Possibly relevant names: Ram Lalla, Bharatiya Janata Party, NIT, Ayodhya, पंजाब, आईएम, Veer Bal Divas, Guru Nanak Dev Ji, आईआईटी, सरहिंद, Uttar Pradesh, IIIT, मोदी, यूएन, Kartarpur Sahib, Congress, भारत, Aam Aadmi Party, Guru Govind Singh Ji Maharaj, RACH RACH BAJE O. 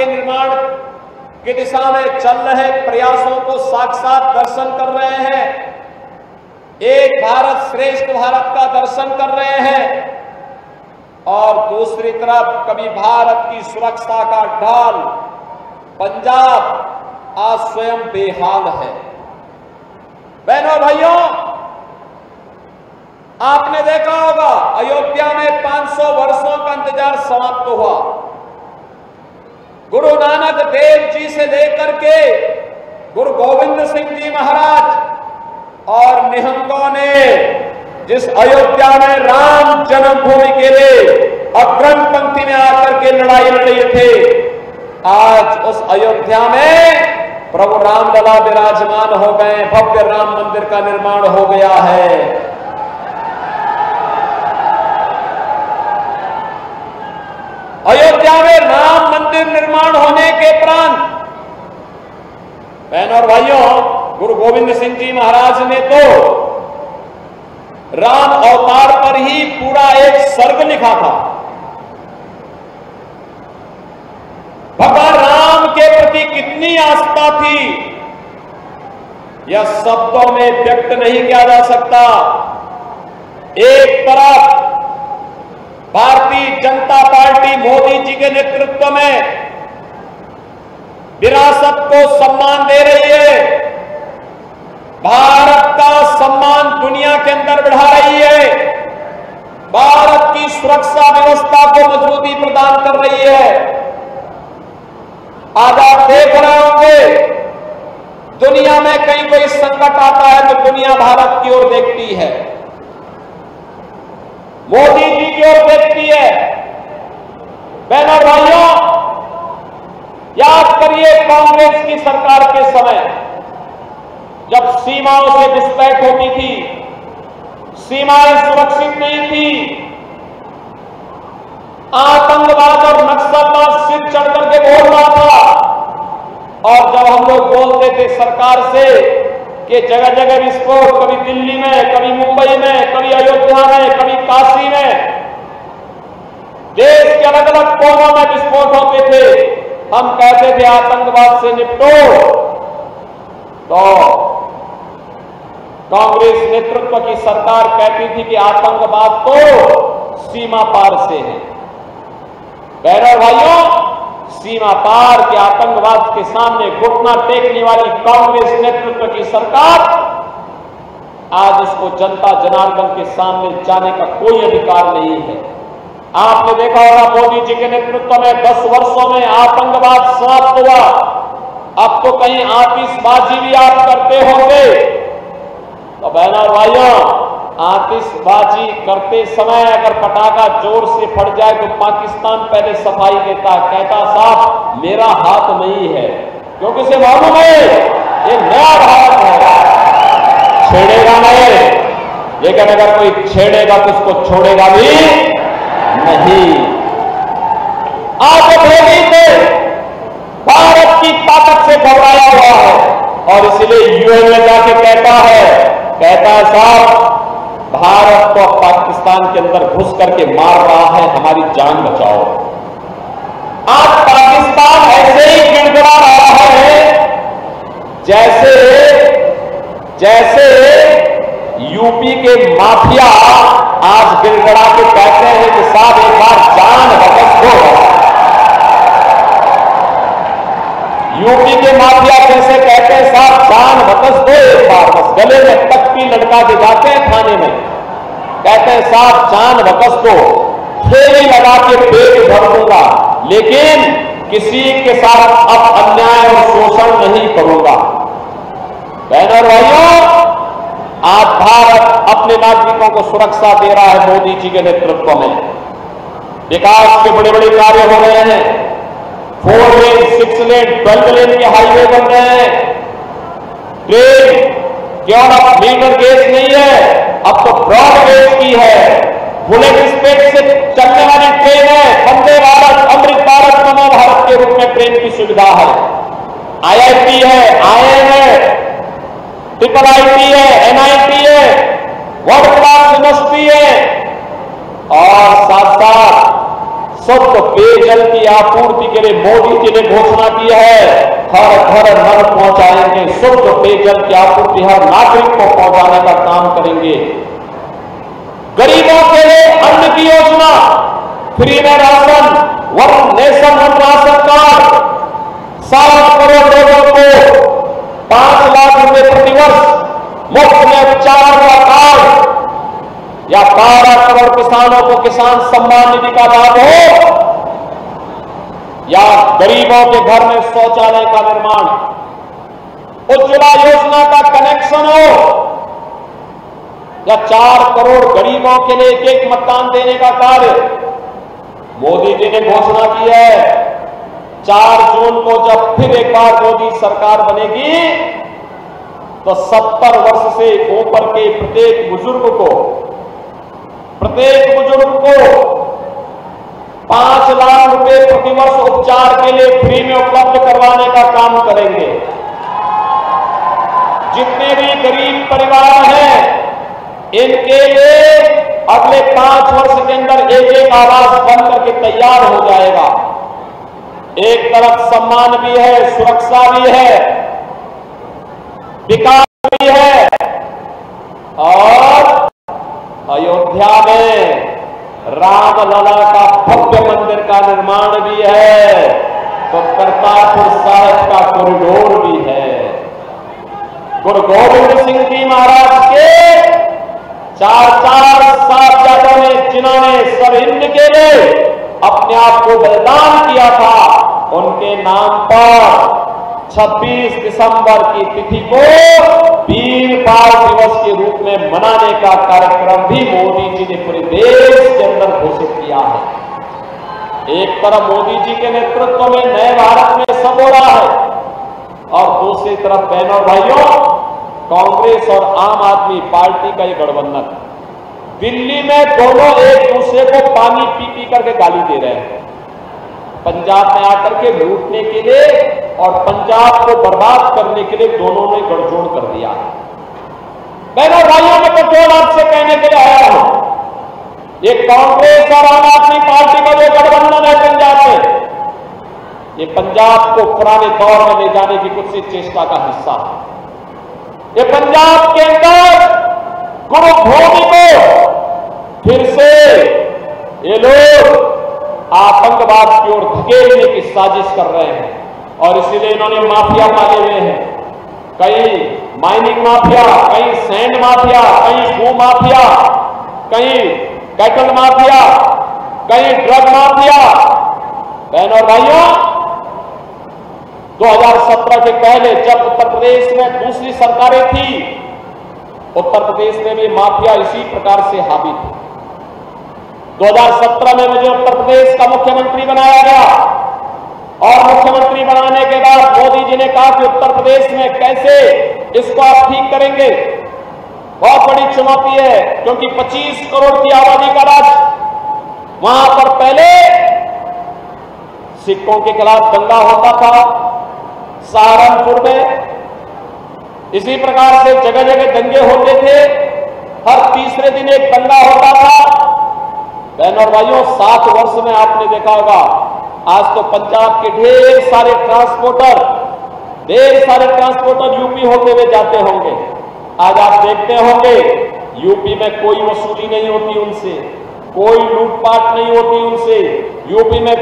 के निर्माण की दिशा में चल रहे प्रयासों को साक्षात दर्शन कर रहे हैं। एक भारत श्रेष्ठ भारत का दर्शन कर रहे हैं और दूसरी तरफ कभी भारत की सुरक्षा का ढाल पंजाब आज स्वयं बेहाल है। बहनों भाइयों, आपने देखा होगा अयोध्या में 500 वर्षों का इंतजार समाप्त हुआ। गुरु नानक देव जी से लेकर के गुरु गोविंद सिंह जी महाराज और निहंगों ने जिस अयोध्या में राम जन्मभूमि के लिए अग्रम पंक्ति में आकर के लड़ाई लड़ी थी, आज उस अयोध्या में प्रभु राम लला विराजमान हो गए। भव्य राम मंदिर का निर्माण हो गया है। अयोध्या में राम मंदिर निर्माण होने के उपरांत बहनों और भाइयों, गुरु गोविंद सिंह जी महाराज ने तो राम अवतार पर ही पूरा एक सर्ग लिखा था। भगवान राम के प्रति कितनी आस्था थी यह शब्दों में व्यक्त नहीं किया जा सकता। एक तरफ भारतीय जनता पार्टी मोदी जी के नेतृत्व में विरासत को सम्मान दे रही है, भारत का सम्मान दुनिया के अंदर बढ़ा रही है, भारत की सुरक्षा व्यवस्था को मजबूती प्रदान कर रही है। आज आप देख रहे होंगे दुनिया में कहीं कोई संकट आता है तो दुनिया भारत की ओर देखती है, मोदी जी की ओर देखती है। बहनों भाइयों, याद करिए कांग्रेस की सरकार के समय जब सीमाओं से घुसपैठ होती थी, सीमाएं सुरक्षित नहीं थी, आतंकवाद और नक्सलवाद सिर चढ़ करके बोल रहा था, और जब हम लोग बोलते थे सरकार से कि जगह जगह विस्फोट, कभी दिल्ली में, कभी मुंबई में, कभी अयोध्या में, कभी काशी में, देश के अलग अलग कोनों में विस्फोट होते थे, हम कहते थे आतंकवाद से निपटो, तो कांग्रेस नेतृत्व की सरकार कहती थी कि आतंकवाद तो सीमा पार से है। बहनों भाइयों, सीमा पार के आतंकवाद के सामने घुटना टेकने वाली कांग्रेस नेतृत्व की सरकार, आज उसको जनता जनार्दन के सामने जाने का कोई अधिकार नहीं है। आपने देखा होगा मोदी जी के नेतृत्व में 10 वर्षों में आतंकवाद समाप्त हुआ। अब तो कहीं आतिशबाजी भी आप करते होंगे, तो बहनों भाइयों, आतिशबाजी करते समय अगर पटाखा जोर से फट जाए तो पाकिस्तान पहले सफाई देता, कहता साहब मेरा हाथ नहीं है, क्योंकि उसे मालूम है ये मेरा हाथ है, छेड़ेगा नहीं। लेकिन अगर कोई छेड़ेगा तो उसको छोड़ेगा भी नहीं। आप थे भारत की ताकत से घबराया हुआ है और इसलिए यूएन में जाके कहता है साहब भारत तो पाकिस्तान के अंदर घुस करके मार रहा है, हमारी जान बचाओ। आज पाकिस्तान ऐसे ही गिड़गिड़ा रहा है जैसे यूपी के माफिया आज गिड़गिड़ा के कहते हैं कि साहब एक बार जान बख्श दो। यूपी के माफिया जैसे कहते हैं साहब जान बख्श दो, एक बार बस गले में तक लड़का के जाते हैं थाने में, कहते हैं साहब जान बख्श दो, फेरी लगा के पेट भर दूंगा, लेकिन किसी के साथ अब अन्याय और शोषण नहीं करूंगा। बहनों भाइयों, आज भारत अपने नागरिकों को सुरक्षा दे रहा है मोदी जी के नेतृत्व में। विकास के बड़े बड़े कार्य हो रहे हैं, 4 लेन, 6 लेन, 12 लेन के हाईवे बन रहे हैं। ट्रेन केवल अब मीटर गेज नहीं है, अब तो ब्रॉड गेज की है, बुलेट स्पीड से चलने वाली ट्रेन है। वंदे भारत, अमृत भारत, नमो भारत के रूप में ट्रेन की सुविधा है। आईआईटी है, आईएम है, IIIT है, NIT है, वर्ल्ड क्लास यूनिवर्सिटी है, और साथ साथ सबको पेयजल की आपूर्ति के लिए मोदी जी ने घोषणा की है। हर घर नल पहुंचाएंगे, सबको पेयजल की आपूर्ति हर नागरिक को पहुंचाने का काम करेंगे। गरीबों के लिए अन्न की योजना, फ्री में ration, one nation one ration card, 7 crore लोगों को 5 लाख रुपए प्रतिवर्ष मुफ्त में उपचार का कार्ड, या 12 करोड़ किसानों को किसान सम्मान निधि का लाभ हो, या गरीबों के घर में शौचालय का निर्माण, उज्ज्वला योजना का कनेक्शन हो, या 4 करोड़ गरीबों के लिए एक मतदान देने का कार्य। मोदी जी ने घोषणा की है 4 जून को जब फिर एक बार मोदी सरकार बनेगी तो 70 वर्ष से ऊपर के प्रत्येक बुजुर्ग को 5 लाख रुपए प्रतिवर्ष उपचार के लिए फ्री में उपलब्ध करवाने का काम करेंगे। जितने भी गरीब परिवार हैं इनके लिए अगले 5 वर्ष के अंदर एक आवास बन करके तैयार हो जाएगा। एक तरफ सम्मान भी है, सुरक्षा भी है, विकास भी है, और अयोध्या में राम लला का भव्य मंदिर का निर्माण भी है, तो करतारपुर साहिब का कॉरिडोर भी है। गुरु गोविंद सिंह जी महाराज के 4-4 साहबजादों ने, जिन्होंने सरहिंद के लिए अपने आप को बलिदान किया था, उनके नाम पर 26 दिसंबर की तिथि को वीर बाल दिवस के रूप में मनाने का कार्यक्रम भी मोदी जी ने पूरे देश के अंदर घोषित किया है। एक तरफ मोदी जी के नेतृत्व में नए भारत में सब हो रहा है, और दूसरी तरफ बहनों भाइयों, कांग्रेस और आम आदमी पार्टी का ये गठबंधन दिल्ली में दोनों एक दूसरे को पानी पी पी करके गाली दे रहे हैं। पंजाब में आकर के लूटने के लिए और पंजाब को बर्बाद करने के लिए दोनों ने गठजोड़ कर दिया। बहनों भाइयों, मैं कठोर आपसे कहने के लिए आया हूं, ये कांग्रेस और आम आदमी पार्टी का जो गठबंधन है पंजाब में, ये पंजाब को पुराने दौर में ले जाने की कुछ चेष्टा का हिस्सा है। ये पंजाब के अंदर गुरु भूमि को फिर से ये लोग आतंकवाद की ओर धकेलने की साजिश कर रहे हैं, और इसीलिए इन्होंने माफिया पाले हुए हैं। कहीं माइनिंग माफिया, कहीं सैंड माफिया, कहीं भू माफिया, कहीं कैटल माफिया, कहीं ड्रग माफिया। बहनों और भाइयों, 2017 के पहले जब उत्तर प्रदेश में दूसरी सरकारें थी, उत्तर प्रदेश में भी माफिया इसी प्रकार से हावी थी। 2017 में मुझे उत्तर प्रदेश का मुख्यमंत्री बनाया गया, और मुख्यमंत्री बनाने के बाद मोदी जी ने कहा कि उत्तर प्रदेश में कैसे इसको आप ठीक करेंगे। बहुत बड़ी चुनौती है, क्योंकि 25 करोड़ की आबादी का राज्य, वहां पर पहले सिखों के खिलाफ दंगा होता था सहारनपुर में, इसी प्रकार से जगह जगह दंगे होते थे, हर तीसरे दिन एक दंगा होता था। बहनों और भाइयों, 7 वर्ष में आपने देखा होगा, आज तो पंजाब के ढेर सारे ट्रांसपोर्टर यूपी होते हुए जाते होंगे। आज आप देखते होंगे यूपी में कोई वसूली नहीं होती उनसे, कोई लूटपाट नहीं होती उनसे। यूपी में